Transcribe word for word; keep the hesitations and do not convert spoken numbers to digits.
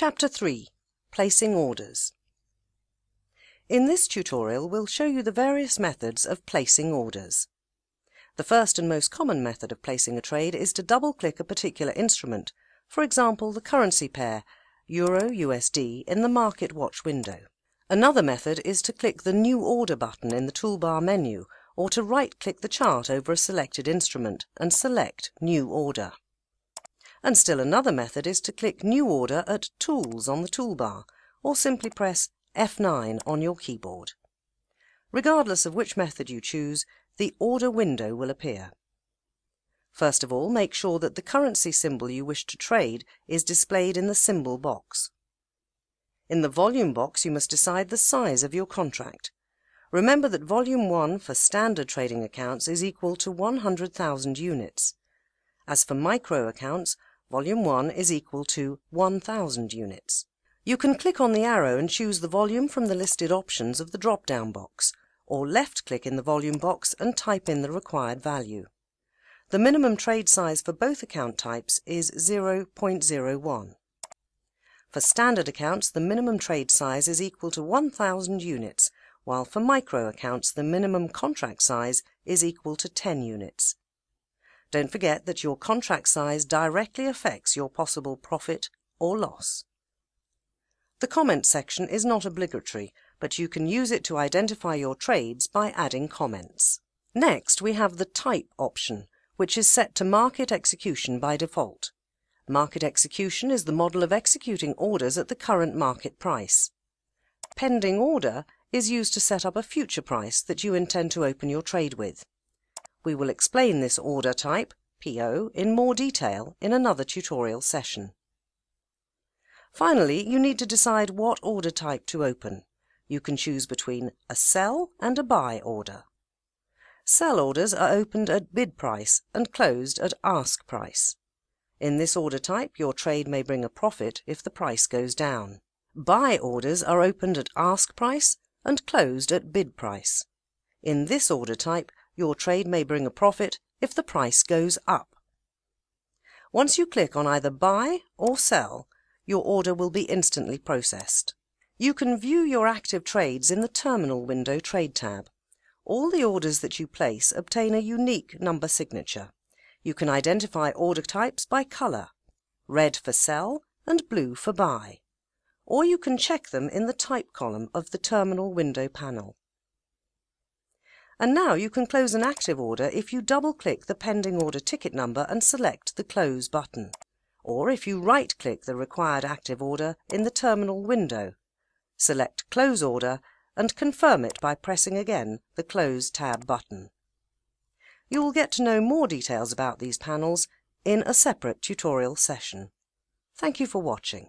Chapter three – Placing Orders. In this tutorial we'll show you the various methods of placing orders. The first and most common method of placing a trade is to double-click a particular instrument, for example the currency pair, Euro U S D, in the Market Watch window. Another method is to click the New Order button in the toolbar menu, or to right-click the chart over a selected instrument and select New Order. And still another method is to click New Order at Tools on the toolbar, or simply press F nine on your keyboard. Regardless of which method you choose, the order window will appear. First of all, make sure that the currency symbol you wish to trade is displayed in the symbol box. In the volume box, you must decide the size of your contract. Remember that volume one for standard trading accounts is equal to one hundred thousand units. As for micro accounts, Volume one is equal to one thousand units. You can click on the arrow and choose the volume from the listed options of the drop-down box, or left-click in the volume box and type in the required value. The minimum trade size for both account types is zero point zero one. For standard accounts, the minimum trade size is equal to one thousand units, while for micro accounts, the minimum contract size is equal to ten units. Don't forget that your contract size directly affects your possible profit or loss. The comment section is not obligatory, but you can use it to identify your trades by adding comments. Next, we have the Type option, which is set to Market Execution by default. Market Execution is the model of executing orders at the current market price. Pending Order is used to set up a future price that you intend to open your trade with. We will explain this order type, P O, in more detail in another tutorial session. Finally, you need to decide what order type to open. You can choose between a sell and a buy order. Sell orders are opened at bid price and closed at ask price. In this order type, your trade may bring a profit if the price goes down. Buy orders are opened at ask price and closed at bid price. In this order type, your trade may bring a profit if the price goes up. Once you click on either buy or sell, your order will be instantly processed. You can view your active trades in the Terminal Window Trade tab. All the orders that you place obtain a unique number signature. You can identify order types by colour, red for sell and blue for buy, or you can check them in the Type column of the Terminal Window panel. And now you can close an active order if you double-click the pending order ticket number and select the Close button, or if you right-click the required active order in the terminal window, select Close Order and confirm it by pressing again the Close tab button. You will get to know more details about these panels in a separate tutorial session. Thank you for watching.